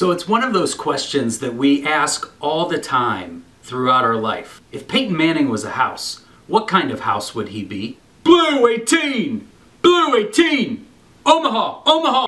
So it's one of those questions that we ask all the time throughout our life. If Peyton Manning was a house, what kind of house would he be? Blue 18! Blue 18! Omaha! Omaha!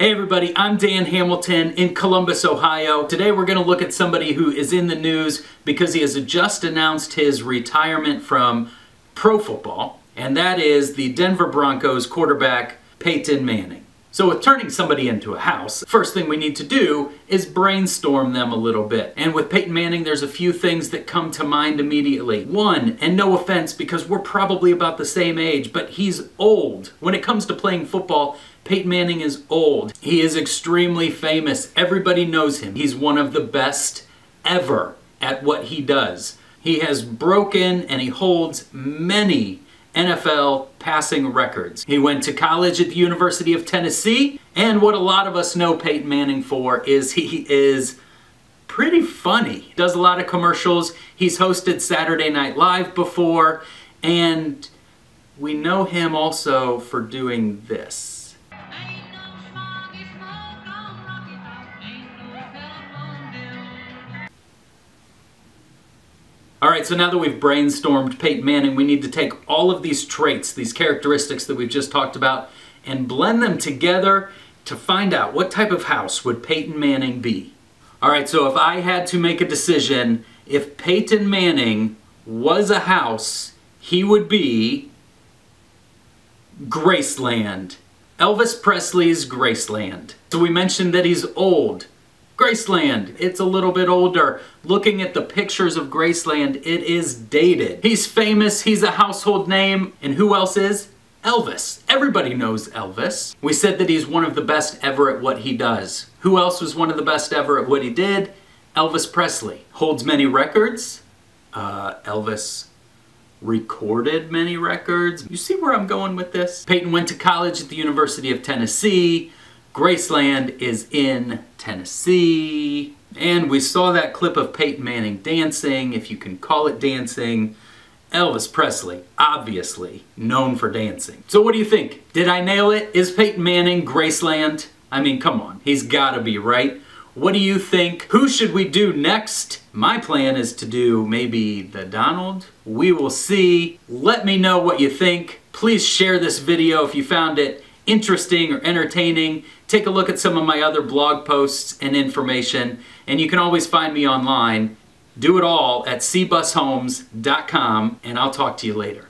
Hey everybody, I'm Dan Hamilton in Columbus, Ohio. Today we're going to look at somebody who is in the news because he has just announced his retirement from pro football, and that is the Denver Broncos quarterback Peyton Manning. So with turning somebody into a house, first thing we need to do is brainstorm them a little bit. And with Peyton Manning, there's a few things that come to mind immediately. One, and no offense because we're probably about the same age, but he's old. When it comes to playing football, Peyton Manning is old. He is extremely famous. Everybody knows him. He's one of the best ever at what he does. He has broken and he holds many NFL passing records. He went to college at the University of Tennessee, and what a lot of us know Peyton Manning for is he is pretty funny. He does a lot of commercials. He's hosted Saturday Night Live before, and we know him also for doing this. Alright, so now that we've brainstormed Peyton Manning, we need to take all of these traits, these characteristics that we've just talked about, and blend them together to find out what type of house would Peyton Manning be. Alright, so if I had to make a decision, if Peyton Manning was a house, he would be Graceland. Elvis Presley's Graceland. So we mentioned that he's old. Graceland, it's a little bit older. Looking at the pictures of Graceland, it is dated. He's famous, he's a household name, and who else is? Elvis. Everybody knows Elvis. We said that he's one of the best ever at what he does. Who else was one of the best ever at what he did? Elvis Presley. Holds many records. Elvis recorded many records. You see where I'm going with this? Peyton went to college at the University of Tennessee. Graceland is in Tennessee, and we saw that clip of Peyton Manning dancing, if you can call it dancing. Elvis Presley, obviously, known for dancing. So what do you think? Did I nail it? Is Peyton Manning Graceland? I mean, come on, he's gotta be, right? What do you think? Who should we do next? My plan is to do maybe the Donald. We will see. Let me know what you think. Please share this video if you found it interesting or entertaining. Take a look at some of my other blog posts and information, and you can always find me online. Do it all at cbushomes.com, and I'll talk to you later.